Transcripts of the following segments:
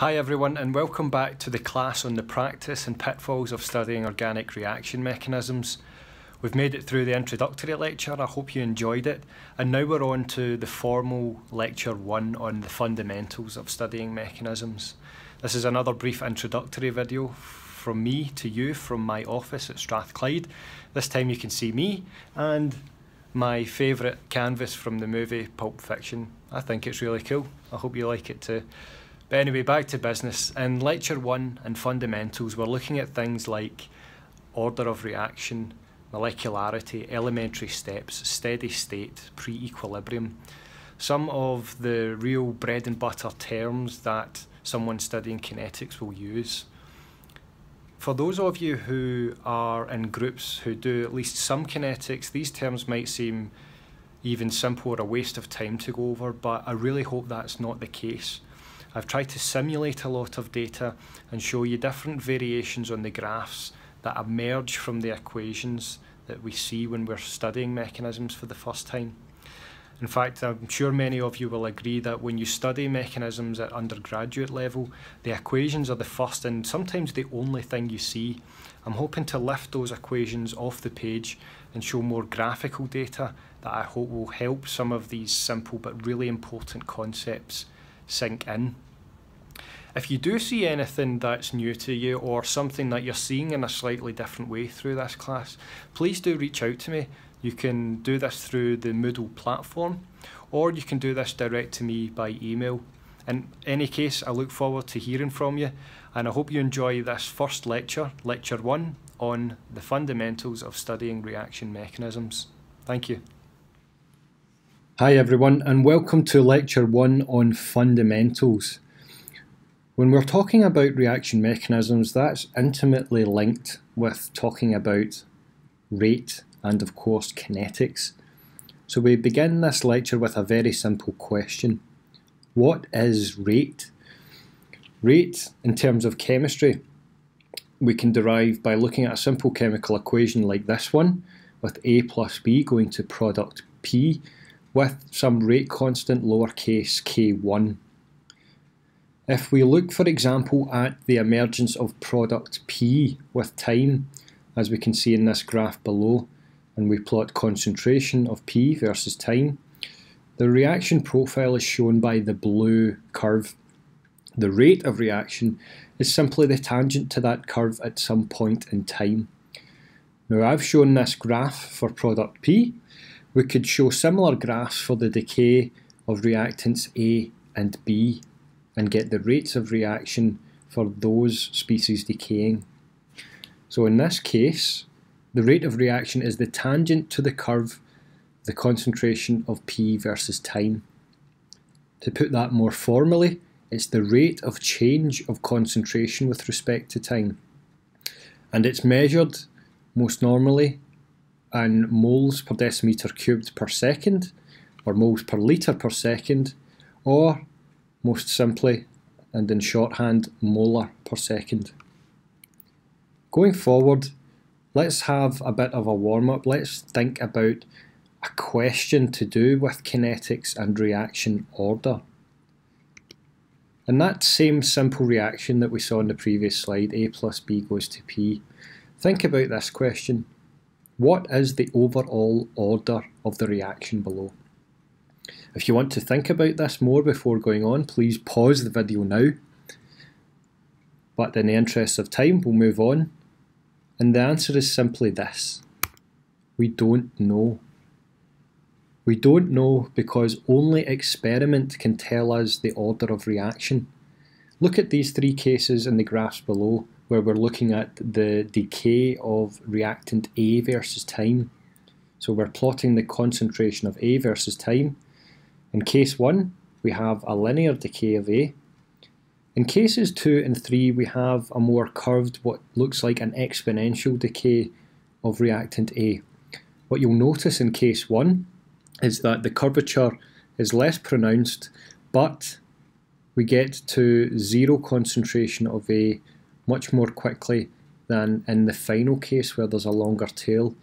Hi everyone, and welcome back to the class on the practice and pitfalls of studying organic reaction mechanisms. We've made it through the introductory lecture, I hope you enjoyed it, and now we're on to the formal lecture 1 on the fundamentals of studying mechanisms. This is another brief introductory video from me to you from my office at Strathclyde. This time you can see me and my favourite canvas from the movie Pulp Fiction. I think it's really cool, I hope you like it too. But anyway, back to business. In lecture 1 and fundamentals, we're looking at things like order of reaction, molecularity, elementary steps, steady state, pre-equilibrium. Some of the real bread and butter terms that someone studying kinetics will use. For those of you who are in groups who do at least some kinetics, these terms might seem even simple or a waste of time to go over, but I really hope that's not the case. I've tried to simulate a lot of data and show you different variations on the graphs that emerge from the equations that we see when we're studying mechanisms for the first time. In fact, I'm sure many of you will agree that when you study mechanisms at undergraduate level, the equations are the first and sometimes the only thing you see. I'm hoping to lift those equations off the page and show more graphical data that I hope will help some of these simple but really important concepts sink in. If you do see anything that's new to you or something that you're seeing in a slightly different way through this class, please do reach out to me. You can do this through the Moodle platform, or you can do this direct to me by email. In any case, I look forward to hearing from you, and I hope you enjoy this first lecture, Lecture 1, on the fundamentals of studying reaction mechanisms. Thank you. Hi everyone, and welcome to Lecture 1 on fundamentals. When we're talking about reaction mechanisms, that's intimately linked with talking about rate and, of course, kinetics. So we begin this lecture with a very simple question. What is rate? Rate, in terms of chemistry, we can derive by looking at a simple chemical equation like this one, with A plus B going to product P, with some rate constant lowercase k1. If we look, for example, at the emergence of product P with time, as we can see in this graph below, and we plot concentration of P versus time, the reaction profile is shown by the blue curve. The rate of reaction is simply the tangent to that curve at some point in time. Now, I've shown this graph for product P. We could show similar graphs for the decay of reactants A and B, and get the rates of reaction for those species decaying. So in this case, the rate of reaction is the tangent to the curve, the concentration of P versus time. To put that more formally, it's the rate of change of concentration with respect to time. And it's measured, most normally, in moles per decimeter cubed per second, or moles per litre per second, or most simply, and in shorthand, molar per second. Going forward, let's have a bit of a warm-up. Let's think about a question to do with kinetics and reaction order. In that same simple reaction that we saw in the previous slide, A plus B goes to P, think about this question. What is the overall order of the reaction below? If you want to think about this more before going on, please pause the video now. But in the interest of time, we'll move on. And the answer is simply this. We don't know. We don't know because only experiment can tell us the order of reaction. Look at these three cases in the graphs below, where we're looking at the decay of reactant A versus time. So we're plotting the concentration of A versus time. In case 1, we have a linear decay of A. In cases 2 and 3, we have a more curved, what looks like an exponential decay of reactant A. What you'll notice in case 1 is that the curvature is less pronounced, but we get to zero concentration of A much more quickly than in the final case where there's a longer tail.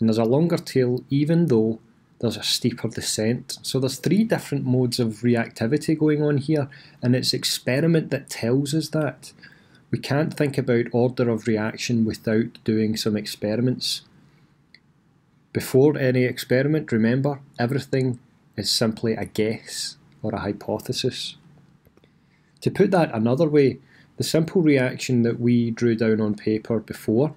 And there's a longer tail even though there's a steeper descent. So there's three different modes of reactivity going on here, and it's experiment that tells us that. We can't think about order of reaction without doing some experiments. Before any experiment, remember, everything is simply a guess or a hypothesis. To put that another way, the simple reaction that we drew down on paper before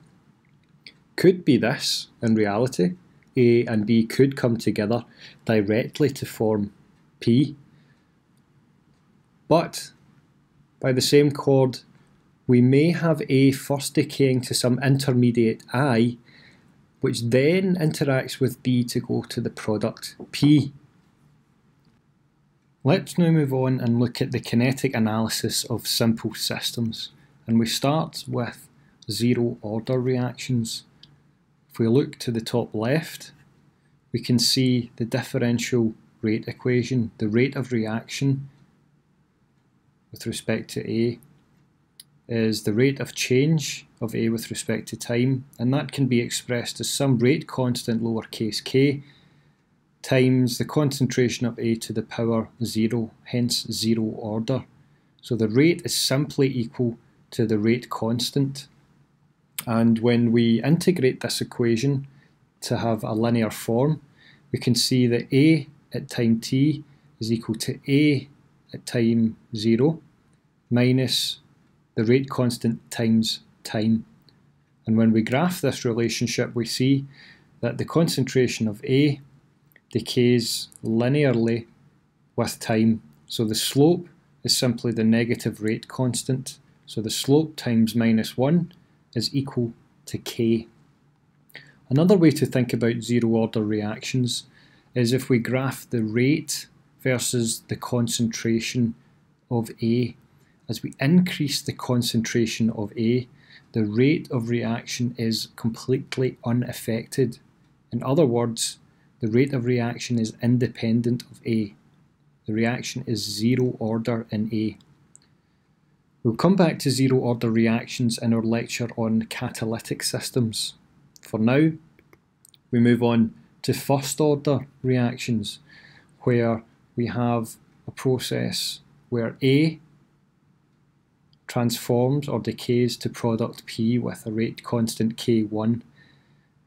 could be this in reality. A and B could come together directly to form P. But by the same chord, we may have A first decaying to some intermediate I, which then interacts with B to go to the product P. Let's now move on and look at the kinetic analysis of simple systems, and we start with zero order reactions. If we look to the top left, we can see the differential rate equation, the rate of reaction with respect to A is the rate of change of A with respect to time, and that can be expressed as some rate constant lowercase k times the concentration of A to the power 0, hence zero order. So the rate is simply equal to the rate constant. And when we integrate this equation to have a linear form, we can see that A at time t is equal to A at time 0 minus the rate constant times time. And when we graph this relationship, we see that the concentration of A decays linearly with time. So the slope is simply the negative rate constant. So the slope times -1 is equal to k. Another way to think about zero order reactions is if we graph the rate versus the concentration of A. As we increase the concentration of A, the rate of reaction is completely unaffected. In other words, the rate of reaction is independent of A. The reaction is zero order in A. We'll come back to zero order reactions in our lecture on catalytic systems. For now, we move on to first order reactions, where we have a process where A transforms or decays to product P with a rate constant K1.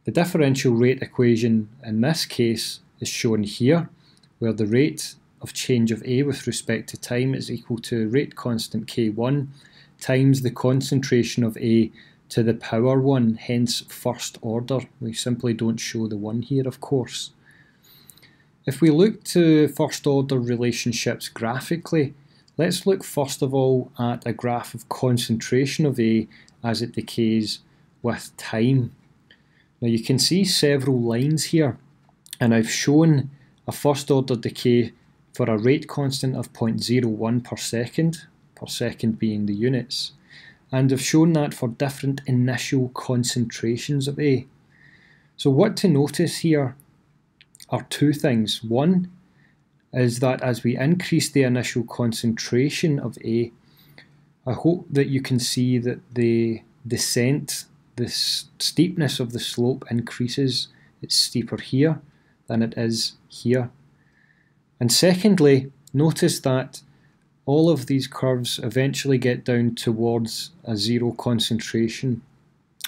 The differential rate equation in this case is shown here, where the rate of change of A with respect to time is equal to rate constant K1 times the concentration of A to the power 1, hence first order. We simply don't show the 1 here, of course. If we look to first order relationships graphically, let's look first of all at a graph of concentration of A as it decays with time. Now you can see several lines here, and I've shown a first order decay for a rate constant of 0.01 per second being the units, and have shown that for different initial concentrations of A. So what to notice here are two things. One is that as we increase the initial concentration of A, I hope that you can see that the descent, the steepness of the slope increases. It's steeper here than it is here. And secondly, notice that all of these curves eventually get down towards a zero concentration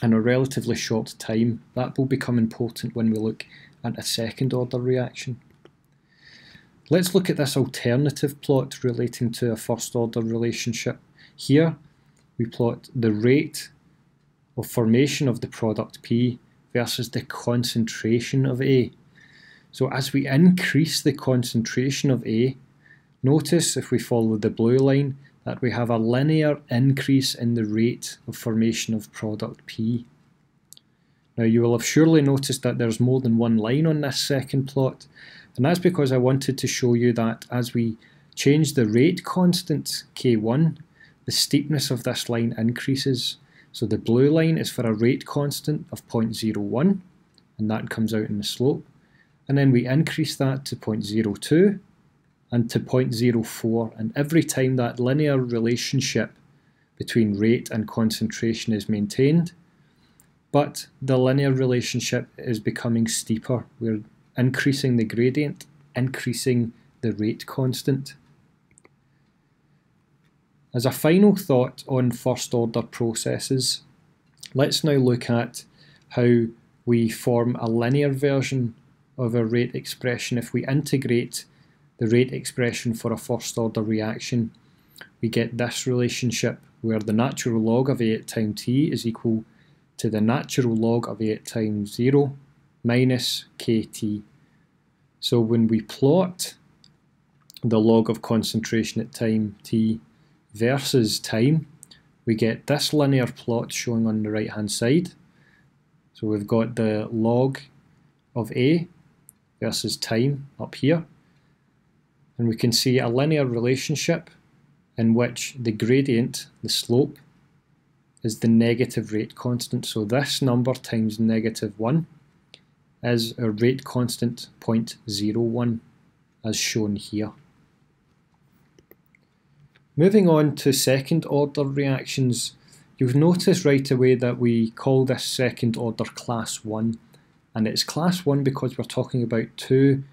in a relatively short time. That will become important when we look at a second order reaction. Let's look at this alternative plot relating to a first order relationship. Here we plot the rate of formation of the product P versus the concentration of A. So as we increase the concentration of A, notice if we follow the blue line that we have a linear increase in the rate of formation of product P. Now you will have surely noticed that there's more than one line on this second plot, and that's because I wanted to show you that as we change the rate constant K1, the steepness of this line increases. So the blue line is for a rate constant of 0.01, and that comes out in the slope. And then we increase that to 0.02 and to 0.04, and every time that linear relationship between rate and concentration is maintained, but the linear relationship is becoming steeper. We're increasing the gradient, increasing the rate constant. As a final thought on first order processes, let's now look at how we form a linear version of a rate expression. If we integrate the rate expression for a first order reaction, we get this relationship where the natural log of A at time t is equal to the natural log of A at time 0 minus kt. So when we plot the log of concentration at time t versus time, we get this linear plot showing on the right hand side. So we've got the log of A versus time up here, and we can see a linear relationship in which the gradient, the slope, is the negative rate constant. So this number times negative 1 is our rate constant, 0.01, as shown here. Moving on to second order reactions, you'll notice right away that we call this second order class 1, and it's class 1 because we're talking about two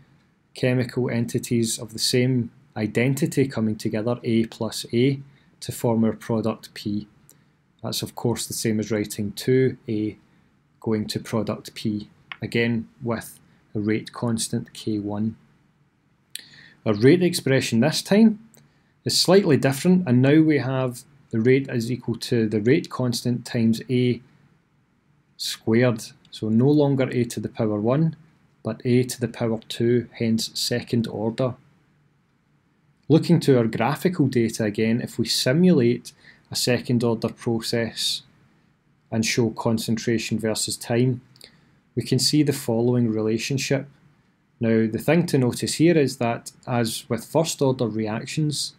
chemical entities of the same identity coming together, A plus A, to form our product P. That's of course the same as writing 2A going to product P, again with a rate constant K1. Our rate expression this time is slightly different, and now we have the rate is equal to the rate constant times A squared, so no longer A to the power 1 but A to the power 2, hence second order. Looking to our graphical data again, if we simulate a second order process and show concentration versus time, we can see the following relationship. Now the thing to notice here is that, as with first order reactions,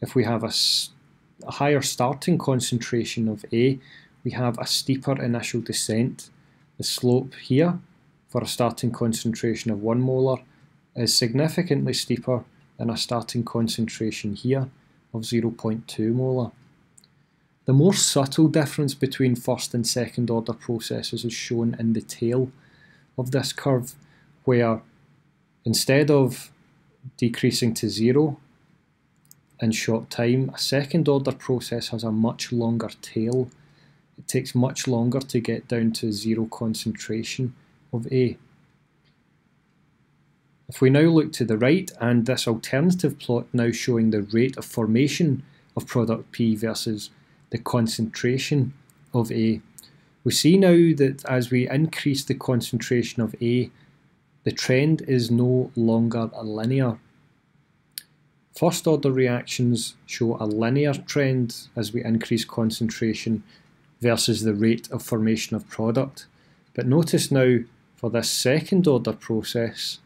if we have a higher starting concentration of A, we have a steeper initial descent. The slope here for a starting concentration of 1 molar is significantly steeper than a starting concentration here of 0.2 molar. The more subtle difference between first and second order processes is shown in the tail of this curve, where instead of decreasing to 0 in short time, a second order process has a much longer tail. It takes much longer to get down to 0 concentration of A. If we now look to the right, and this alternative plot now showing the rate of formation of product P versus the concentration of A, we see now that as we increase the concentration of A, the trend is no longer linear. First order reactions show a linear trend as we increase concentration versus the rate of formation of product. But notice now for this second order process,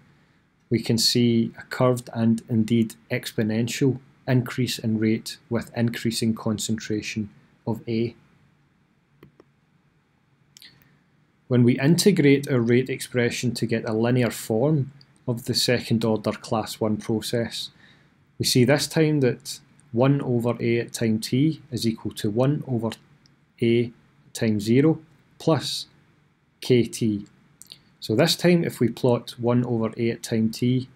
we can see a curved and indeed exponential increase in rate with increasing concentration of A. When we integrate our rate expression to get a linear form of the second order class 1 process, we see this time that 1 over A at time t is equal to 1 over A at time 0 plus kt. So this time if we plot 1 over A at time t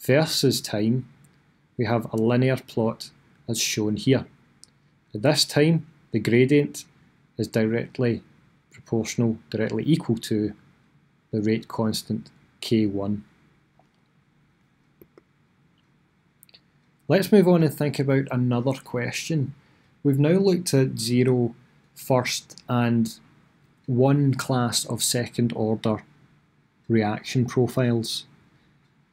versus time, we have a linear plot as shown here. At this time the gradient is directly proportional, directly equal to the rate constant K1. Let's move on and think about another question. We've now looked at 0, first and 1 class of second order reaction profiles.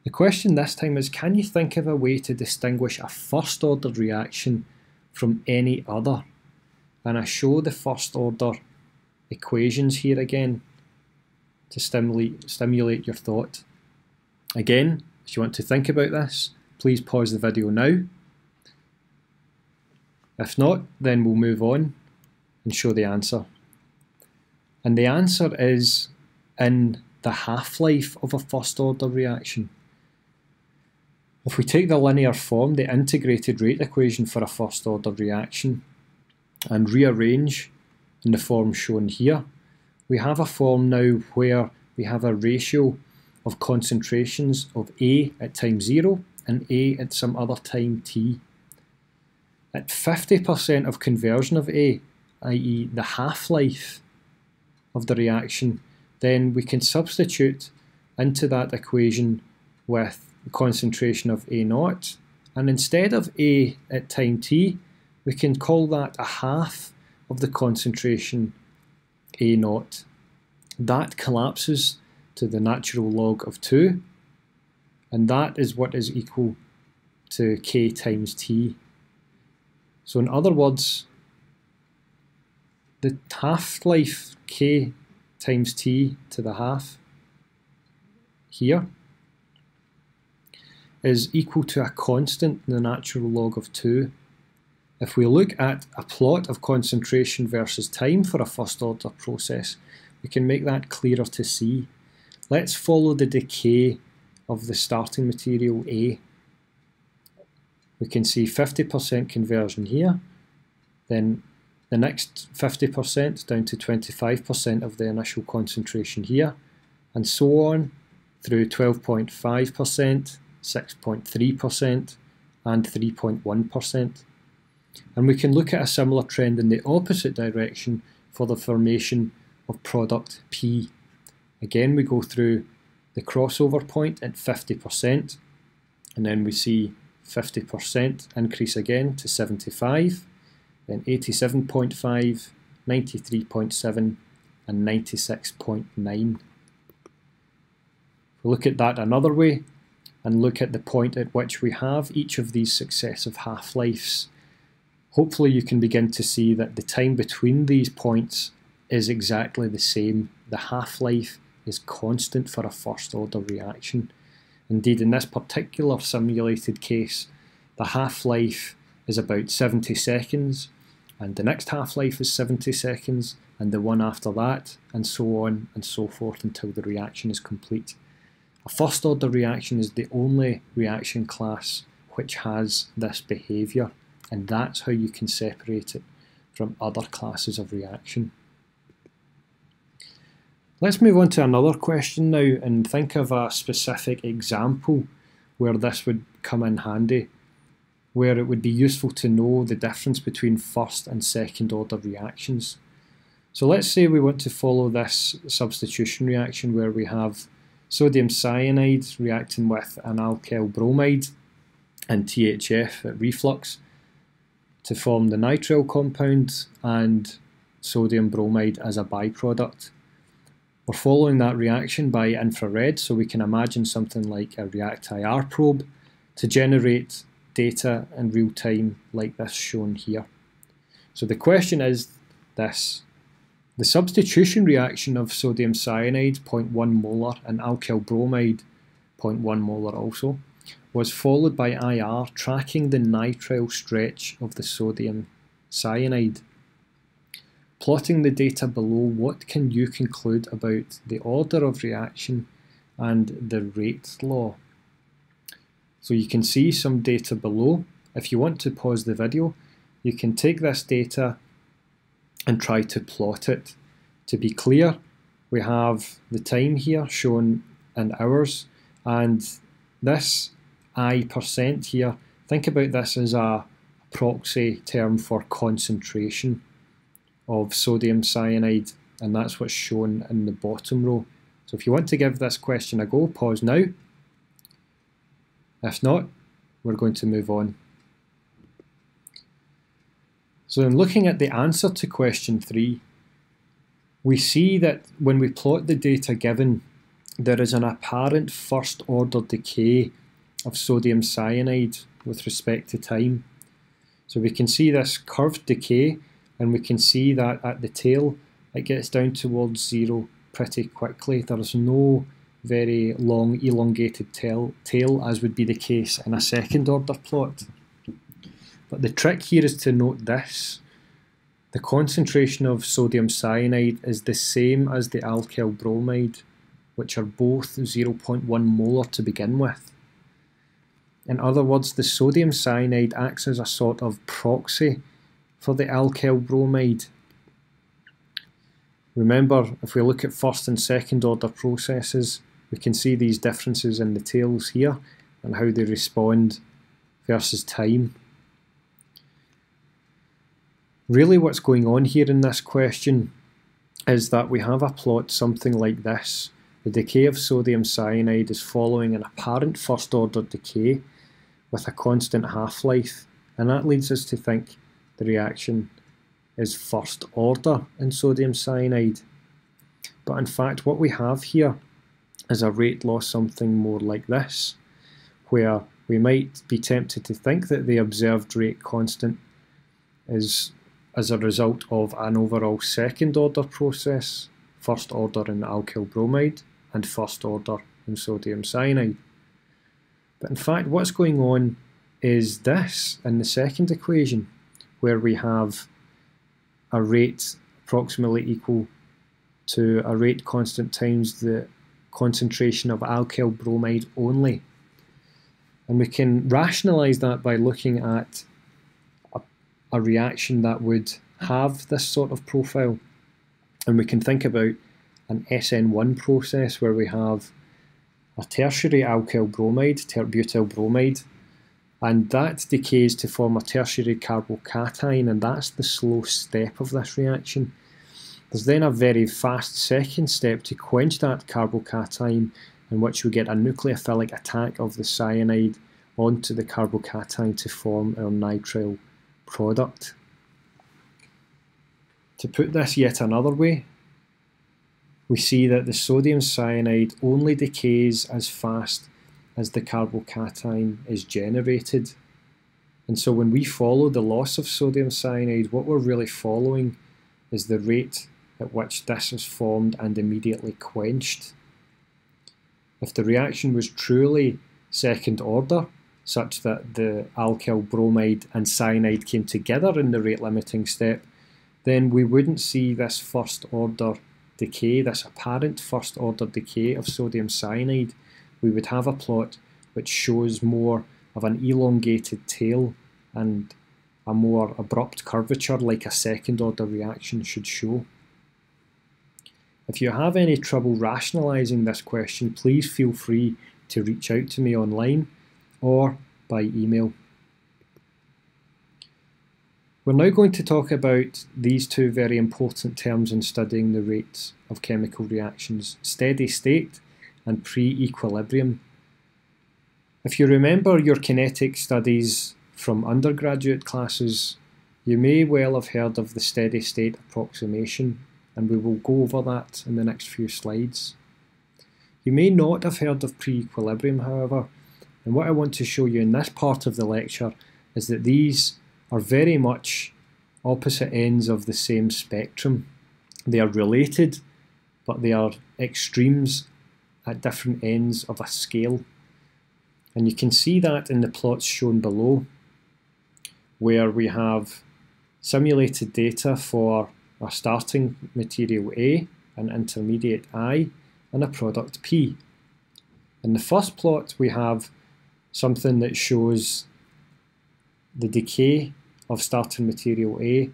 The question this time is, can you think of a way to distinguish a first order reaction from any other? And I show the first order equations here again to stimulate your thought. Again, if you want to think about this, please pause the video now. If not, then we'll move on and show the answer. And the answer is in the half-life of a first order reaction. If we take the linear form, the integrated rate equation for a first order reaction, and rearrange in the form shown here, we have a form now where we have a ratio of concentrations of A at time 0 and A at some other time t. At 50% of conversion of A, i.e. the half-life of the reaction, then we can substitute into that equation with the concentration of A0, and instead of A at time t, we can call that a half of the concentration A0. That collapses to the natural log of 2, and that is what is equal to k times t. So in other words, the half-life k times t to the half here is equal to a constant in the natural log of 2. If we look at a plot of concentration versus time for a first-order process, we can make that clearer to see. Let's follow the decay of the starting material A. We can see 50% conversion here, then the next 50% down to 25% of the initial concentration here, and so on through 12.5%, 6.3%, and 3.1%. And we can look at a similar trend in the opposite direction for the formation of product P. Again, we go through the crossover point at 50%, and then we see 50% increase again to 75, then 87.5, 93.7, and 96.9. We'll look at that another way and look at the point at which we have each of these successive half-lives. Hopefully you can begin to see that the time between these points is exactly the same. The half-life is constant for a first-order reaction. Indeed, in this particular simulated case, the half-life is about 70 seconds, and the next half-life is 70 seconds, and the one after that, and so on and so forth until the reaction is complete. A first-order reaction is the only reaction class which has this behaviour, and that's how you can separate it from other classes of reaction. Let's move on to another question now and think of a specific example where this would come in handy, where it would be useful to know the difference between first and second order reactions. So let's say we want to follow this substitution reaction where we have sodium cyanide reacting with an alkyl bromide and THF at reflux to form the nitrile compound and sodium bromide as a byproduct. We're following that reaction by infrared, so we can imagine something like a ReactIR probe to generate data in real time like this shown here. So the question is this. The substitution reaction of sodium cyanide 0.1 molar and alkyl bromide 0.1 molar also was followed by IR tracking the nitrile stretch of the sodium cyanide. Plotting the data below, what can you conclude about the order of reaction and the rate law? So you can see some data below. If you want to pause the video, you can take this data and try to plot it. To be clear, we have the time here shown in hours, and this I% here, think about this as a proxy term for concentration of sodium cyanide, and that's what's shown in the bottom row. So if you want to give this question a go, pause now. If not, we're going to move on. So in looking at the answer to question 3, we see that when we plot the data given, there is an apparent first order decay of sodium cyanide with respect to time. So we can see this curved decay, and we can see that at the tail it gets down towards 0 pretty quickly. There's no very long elongated tail as would be the case in a second order plot. But the trick here is to note this. The concentration of sodium cyanide is the same as the alkyl bromide, which are both 0.1 molar to begin with. In other words, the sodium cyanide acts as a sort of proxy for the alkyl bromide. Remember, if we look at first and second order processes, we can see these differences in the tails here and how they respond versus time. Really what's going on here in this question is that we have a plot something like this. The decay of sodium cyanide is following an apparent first order decay with a constant half-life, and that leads us to think the reaction is first order in sodium cyanide. But in fact what we have here is a rate loss something more like this, where we might be tempted to think that the observed rate constant is as a result of an overall second order process, first order in alkyl bromide and first order in sodium cyanide. But in fact what's going on is this in the second equation, where we have a rate approximately equal to a rate constant times the concentration of alkyl bromide only. And we can rationalise that by looking at a reaction that would have this sort of profile. And we can think about an SN1 process where we have a tertiary alkyl bromide, terbutyl bromide, and that decays to form a tertiary carbocation, and that's the slow step of this reaction. There's then a very fast second step to quench that carbocation, in which we get a nucleophilic attack of the cyanide onto the carbocation to form our nitrile product. To put this yet another way, we see that the sodium cyanide only decays as fast as the carbocation is generated. And so when we follow the loss of sodium cyanide, what we're really following is the rate at which this is formed and immediately quenched. If the reaction was truly second order, such that the alkyl bromide and cyanide came together in the rate limiting step, then we wouldn't see this first order decay, this apparent first order decay of sodium cyanide. We would have a plot which shows more of an elongated tail and a more abrupt curvature like a second order reaction should show. If you have any trouble rationalising this question, please feel free to reach out to me online or by email. We're now going to talk about these two very important terms in studying the rates of chemical reactions: steady state and pre-equilibrium. If you remember your kinetic studies from undergraduate classes, you may well have heard of the steady state approximation, and we will go over that in the next few slides. You may not have heard of pre-equilibrium, however, and what I want to show you in this part of the lecture is that these are very much opposite ends of the same spectrum. They are related, but they are extremes at different ends of a scale. And you can see that in the plots shown below, where we have simulated data for a starting material A, an intermediate I, and a product P. In the first plot we have something that shows the decay of starting material A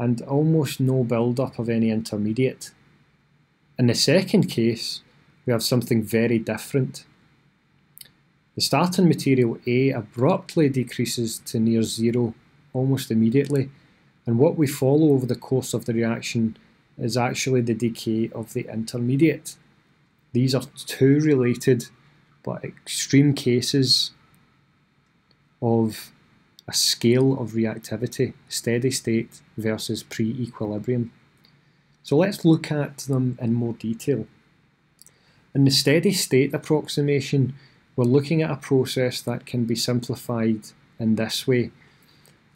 and almost no build-up of any intermediate. In the second case we have something very different. The starting material A abruptly decreases to near zero almost immediately, and what we follow over the course of the reaction is actually the decay of the intermediate. These are two related but extreme cases of a scale of reactivity: steady state versus pre-equilibrium. So let's look at them in more detail. In the steady state approximation, we're looking at a process that can be simplified in this way,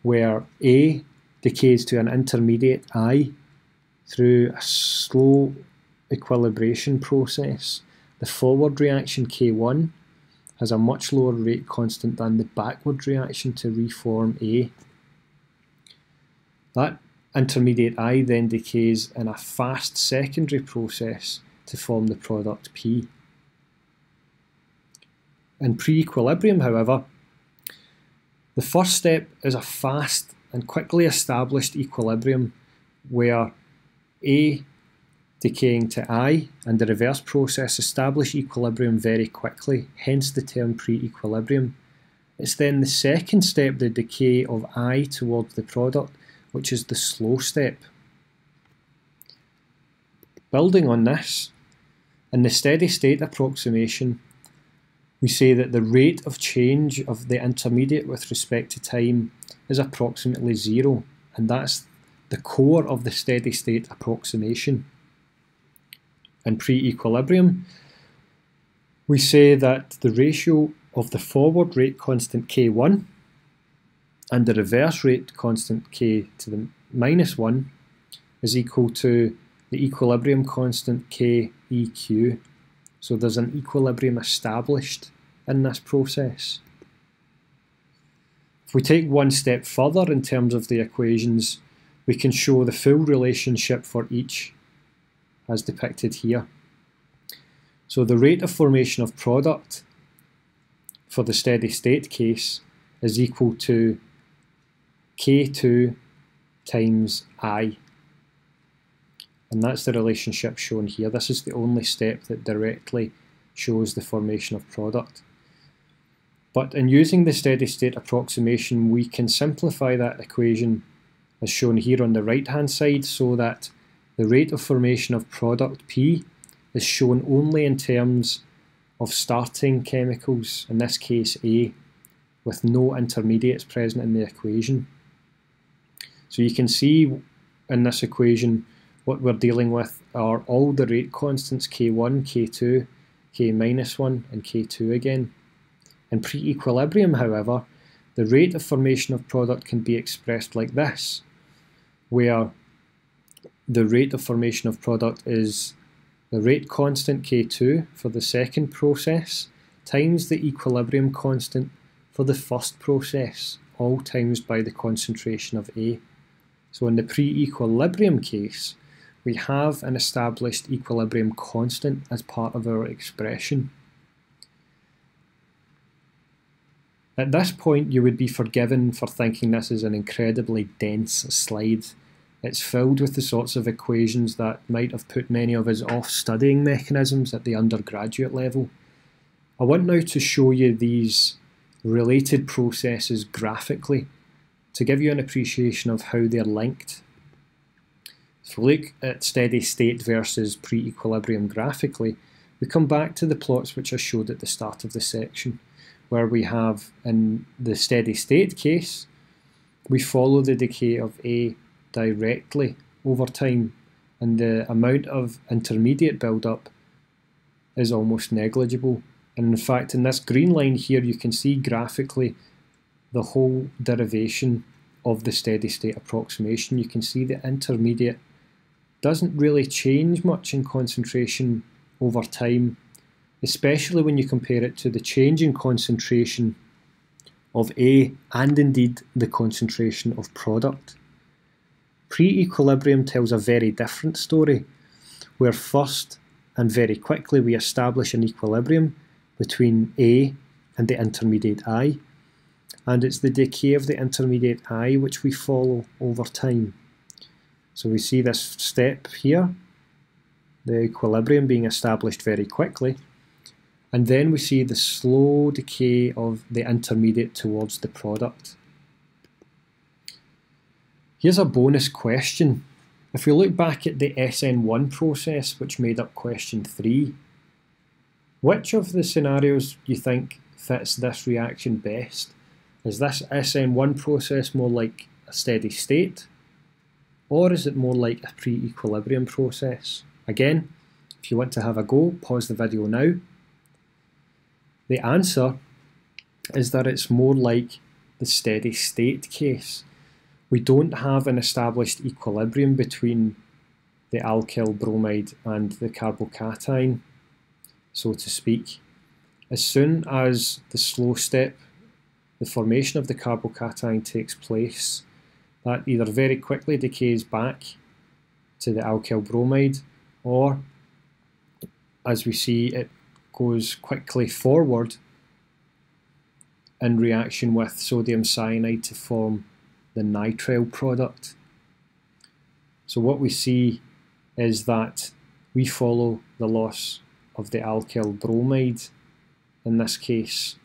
where A decays to an intermediate I through a slow equilibration process. The forward reaction K1 has a much lower rate constant than the backward reaction to reform A. That intermediate I then decays in a fast secondary process to form the product P. In pre-equilibrium, however, the first step is a fast and quickly established equilibrium where A decaying to I, and the reverse process establish equilibrium very quickly, hence the term pre-equilibrium. It's then the second step, the decay of I towards the product, which is the slow step. Building on this, in the steady state approximation, we say that the rate of change of the intermediate with respect to time is approximately zero, and that's the core of the steady state approximation. In pre-equilibrium, we say that the ratio of the forward rate constant k1 and the reverse rate constant k to the minus 1 is equal to the equilibrium constant keq. So there's an equilibrium established in this process. If we take one step further in terms of the equations, we can show the full relationship for each as depicted here. So the rate of formation of product for the steady state case is equal to K2 times I. And that's the relationship shown here. This is the only step that directly shows the formation of product. But in using the steady state approximation, we can simplify that equation as shown here on the right hand side, so that the rate of formation of product P is shown only in terms of starting chemicals, in this case A, with no intermediates present in the equation. So you can see in this equation what we're dealing with are all the rate constants K1, K2, K-1 and K2 again. In pre-equilibrium, however, the rate of formation of product can be expressed like this, where the rate of formation of product is the rate constant K2 for the second process times the equilibrium constant for the first process, all times by the concentration of A. So in the pre-equilibrium case, we have an established equilibrium constant as part of our expression. At this point, you would be forgiven for thinking this is an incredibly dense slide. It's filled with the sorts of equations that might have put many of us off studying mechanisms at the undergraduate level. I want now to show you these related processes graphically to give you an appreciation of how they're linked. If we look at steady state versus pre-equilibrium graphically, we come back to the plots which I showed at the start of the section, where we have, in the steady state case, we follow the decay of A directly over time, and the amount of intermediate build-up is almost negligible. And in fact, in this green line here, you can see graphically the whole derivation of the steady state approximation. You can see the intermediate doesn't really change much in concentration over time, especially when you compare it to the change in concentration of A and indeed the concentration of product. Pre-equilibrium tells a very different story, where first and very quickly we establish an equilibrium between A and the intermediate I, and it's the decay of the intermediate I which we follow over time. So we see this step here, the equilibrium being established very quickly, and then we see the slow decay of the intermediate towards the product. Here's a bonus question. If we look back at the SN1 process, which made up question 3, which of the scenarios you think fits this reaction best? Is this SN1 process more like a steady state, or is it more like a pre-equilibrium process? Again, if you want to have a go, pause the video now. The answer is that it's more like the steady state case. We don't have an established equilibrium between the alkyl bromide and the carbocation, so to speak. As soon as the slow step, the formation of the carbocation takes place, that either very quickly decays back to the alkyl bromide, or as we see, it goes quickly forward in reaction with sodium cyanide to form the nitrile product. So what we see is that we follow the loss of the alkyl bromide in this case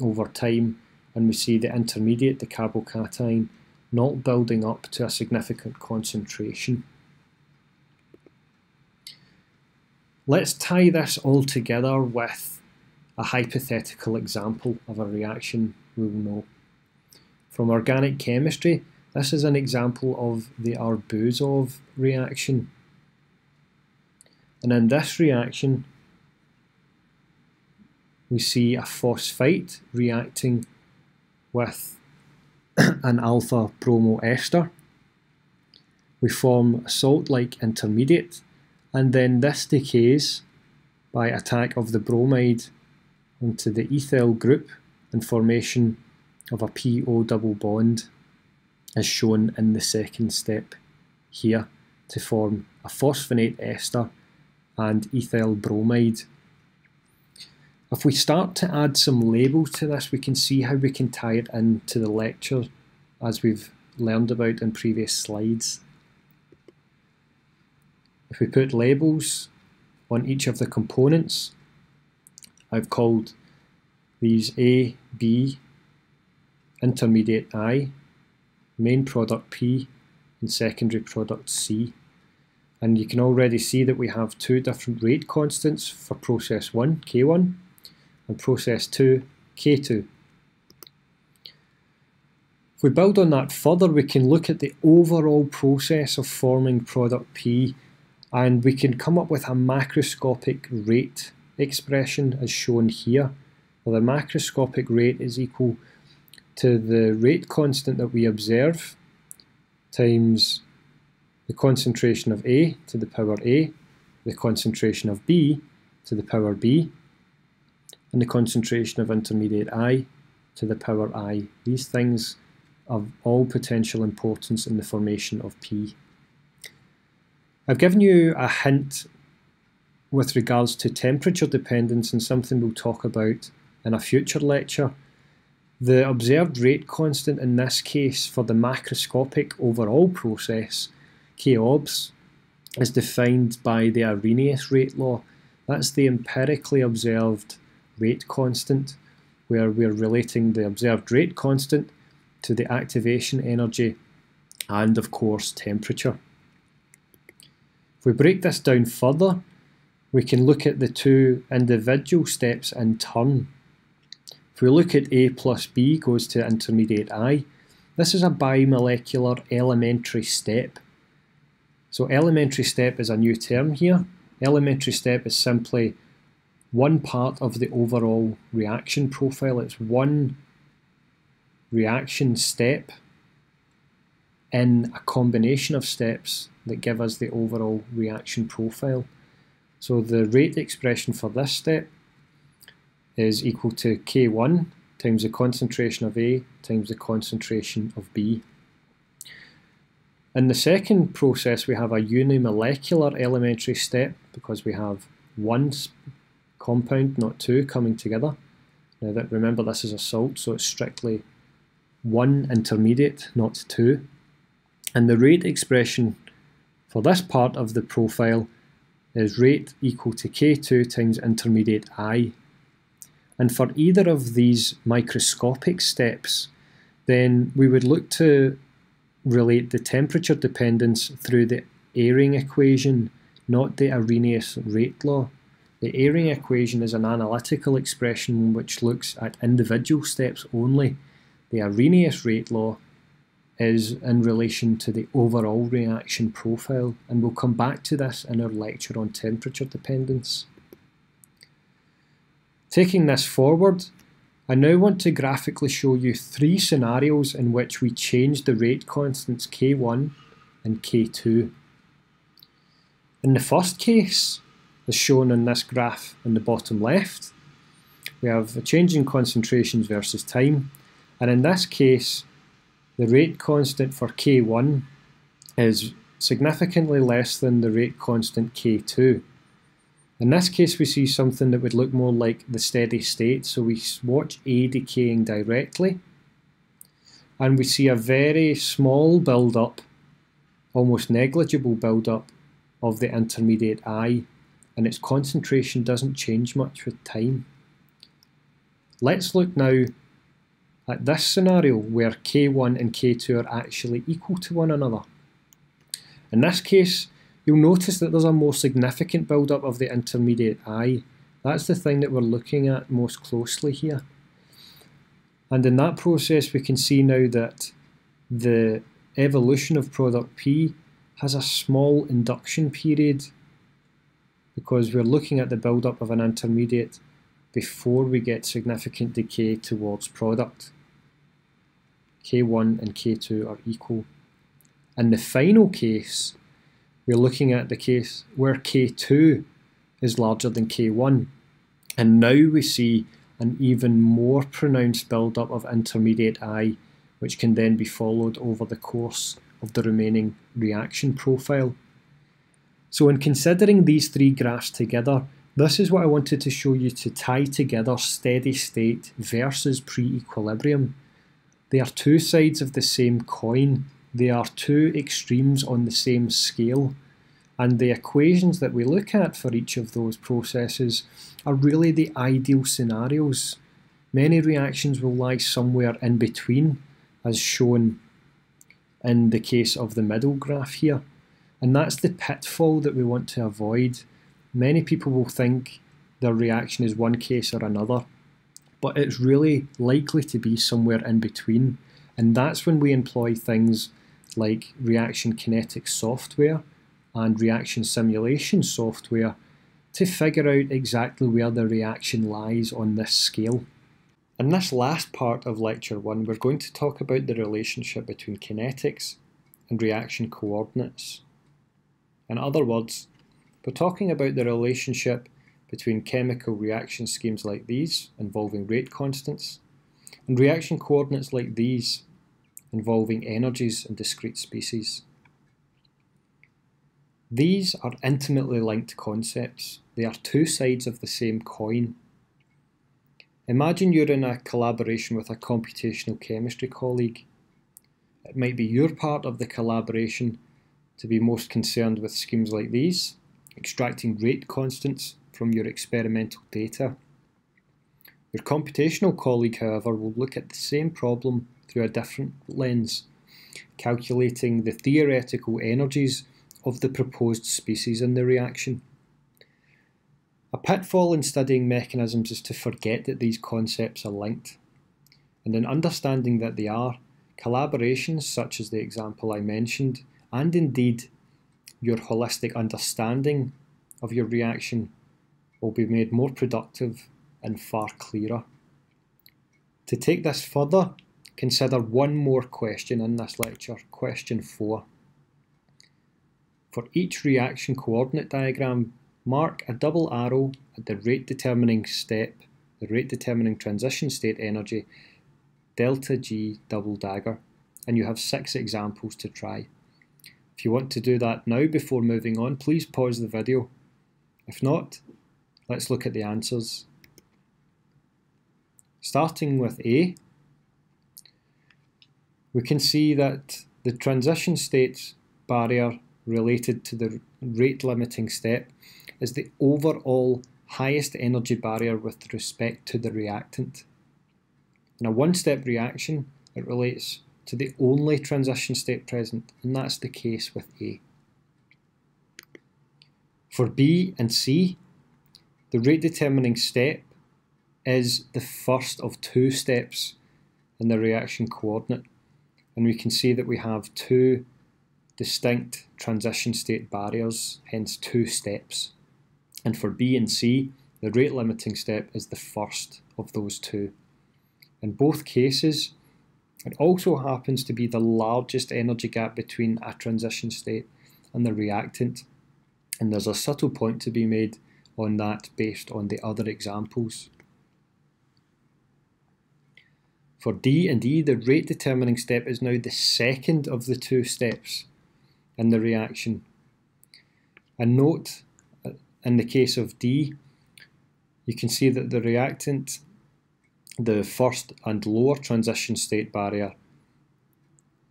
over time, and we see the intermediate, the carbocation, not building up to a significant concentration. Let's tie this all together with a hypothetical example of a reaction we'll know. From organic chemistry, this is an example of the Arbuzov reaction. And in this reaction, we see a phosphite reacting with an alpha bromo ester. We form a salt-like intermediate, and then this decays by attack of the bromide onto the ethyl group and formation of a PO double bond, as shown in the second step here, to form a phosphonate ester and ethyl bromide. If we start to add some labels to this, we can see how we can tie it into the lecture as we've learned about in previous slides. If we put labels on each of the components, I've called these A, B, intermediate I, main product P, and secondary product C. And you can already see that we have two different rate constants for process 1, K1, and process 2, K2. If we build on that further, we can look at the overall process of forming product P, and we can come up with a macroscopic rate expression as shown here. Well, the macroscopic rate is equal to the rate constant that we observe times the concentration of A to the power A, the concentration of B to the power B, and the concentration of intermediate I to the power I. These things have all potential importance in the formation of P. I've given you a hint with regards to temperature dependence, and something we'll talk about in a future lecture. The observed rate constant in this case for the macroscopic overall process, K-obs, is defined by the Arrhenius rate law. That's the empirically observed rate constant, where we're relating the observed rate constant to the activation energy and, of course, temperature. If we break this down further, we can look at the two individual steps in turn. If we look at A plus B goes to intermediate I, this is a bimolecular elementary step. So elementary step is a new term here. Elementary step is simply one part of the overall reaction profile. It's one reaction step in a combination of steps that give us the overall reaction profile. So the rate expression for this step is equal to K1 times the concentration of A times the concentration of B. In the second process, we have a unimolecular elementary step because we have one compound, not two, coming together. Now that, remember, this is a salt, so it's strictly one intermediate, not two. And the rate expression for this part of the profile is rate equal to K2 times intermediate I. And for either of these microscopic steps, then we would look to relate the temperature dependence through the Eyring equation, not the Arrhenius rate law. The Eyring equation is an analytical expression which looks at individual steps only. The Arrhenius rate law is in relation to the overall reaction profile, and we'll come back to this in our lecture on temperature dependence. Taking this forward, I now want to graphically show you three scenarios in which we change the rate constants K1 and K2. In the first case, as shown in this graph in the bottom left, we have a change in concentrations versus time, and in this case the rate constant for K1 is significantly less than the rate constant K2. In this case, we see something that would look more like the steady state, so we watch A decaying directly, and we see a very small build-up, almost negligible build-up, of the intermediate I, and its concentration doesn't change much with time. Let's look now at this scenario where K1 and K2 are actually equal to one another. In this case, you'll notice that there's a more significant build-up of the intermediate I. That's the thing that we're looking at most closely here. And in that process, we can see now that the evolution of product P has a small induction period because we're looking at the build-up of an intermediate before we get significant decay towards product. K1 and K2 are equal. In the final case, we're looking at the case where K2 is larger than K1, and now we see an even more pronounced build-up of intermediate I, which can then be followed over the course of the remaining reaction profile. So in considering these three graphs together, this is what I wanted to show you to tie together steady state versus pre-equilibrium. They are two sides of the same coin, they are two extremes on the same scale, and the equations that we look at for each of those processes are really the ideal scenarios. Many reactions will lie somewhere in between, as shown in the case of the middle graph here. And that's the pitfall that we want to avoid. Many people will think their reaction is one case or another, but it's really likely to be somewhere in between. And that's when we employ things like reaction kinetics software and reaction simulation software to figure out exactly where the reaction lies on this scale. In this last part of Lecture 1, we're going to talk about the relationship between kinetics and reaction coordinates. In other words, we're talking about the relationship between chemical reaction schemes like these, involving rate constants, and reaction coordinates like these, involving energies and discrete species. These are intimately linked concepts. They are two sides of the same coin. Imagine you're in a collaboration with a computational chemistry colleague. It might be your part of the collaboration to be most concerned with schemes like these, extracting rate constants from your experimental data. Your computational colleague, however, will look at the same problem through a different lens, calculating the theoretical energies of the proposed species in the reaction. A pitfall in studying mechanisms is to forget that these concepts are linked, and in understanding that they are, collaborations such as the example I mentioned, and indeed your holistic understanding of your reaction, will be made more productive and far clearer. To take this further, consider one more question in this lecture, question 4. For each reaction coordinate diagram, mark a double arrow at the rate determining step, the rate determining transition state energy, delta G double dagger, and you have 6 examples to try. If you want to do that now before moving on, please pause the video. If not, let's look at the answers. Starting with A, we can see that the transition state barrier related to the rate limiting step is the overall highest energy barrier with respect to the reactant. In a one-step reaction, it relates to the only transition state present, and that's the case with A. For B and C, the rate determining step is the first of 2 steps in the reaction coordinate, and we can see that we have 2 distinct transition state barriers, hence 2 steps. And for B and C, the rate limiting step is the first of those 2. In both cases, it also happens to be the largest energy gap between a transition state and the reactant, and there's a subtle point to be made on that based on the other examples. For D and E, the rate determining step is now the second of the 2 steps in the reaction. And note, in the case of D, you can see that the reactant, the first and lower transition state barrier,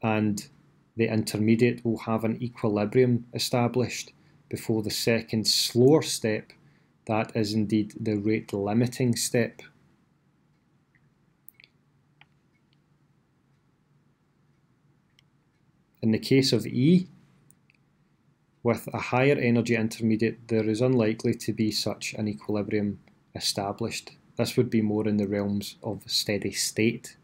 and the intermediate will have an equilibrium established before the second slower step, that is indeed the rate limiting step. In the case of E, with a higher energy intermediate, there is unlikely to be such an equilibrium established. This would be more in the realms of steady state.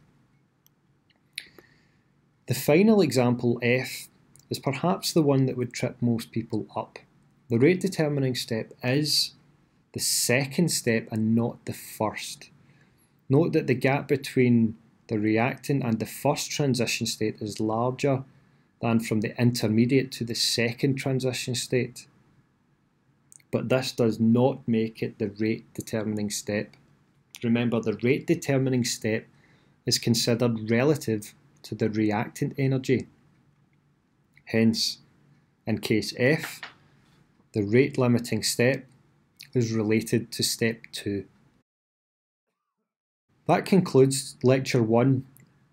The final example, F, is perhaps the one that would trip most people up. The rate determining step is the second step and not the first. Note that the gap between the reactant and the first transition state is larger than from the intermediate to the second transition state. But this does not make it the rate determining step. Remember, the rate determining step is considered relative to the reactant energy. Hence, in case F, the rate limiting step is related to step 2. That concludes lecture 1,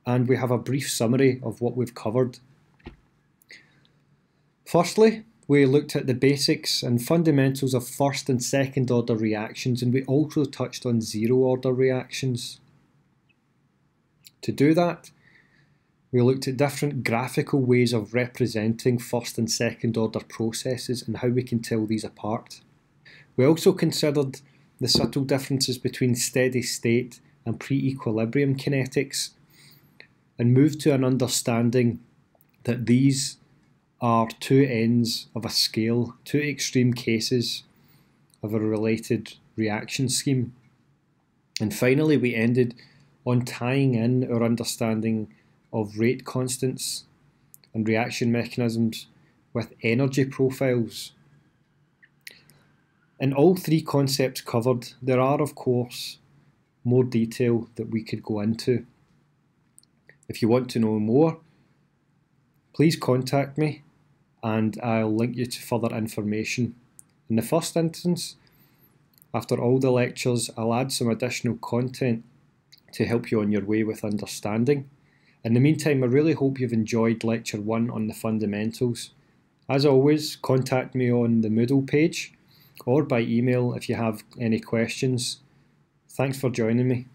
and we have a brief summary of what we've covered. Firstly, we looked at the basics and fundamentals of first and second order reactions, and we also touched on zero order reactions. To do that, we looked at different graphical ways of representing first and second order processes and how we can tell these apart. We also considered the subtle differences between steady state and pre-equilibrium kinetics, and moved to an understanding that these are two ends of a scale, two extreme cases of a related reaction scheme. And finally, we ended on tying in our understanding of rate constants and reaction mechanisms with energy profiles. In all three concepts covered, there are, of course, more detail that we could go into. If you want to know more, please contact me, and I'll link you to further information. In the first instance, after all the lectures, I'll add some additional content to help you on your way with understanding. In the meantime, I really hope you've enjoyed Lecture 1 on the fundamentals. As always, contact me on the Moodle page or by email if you have any questions. Thanks for joining me.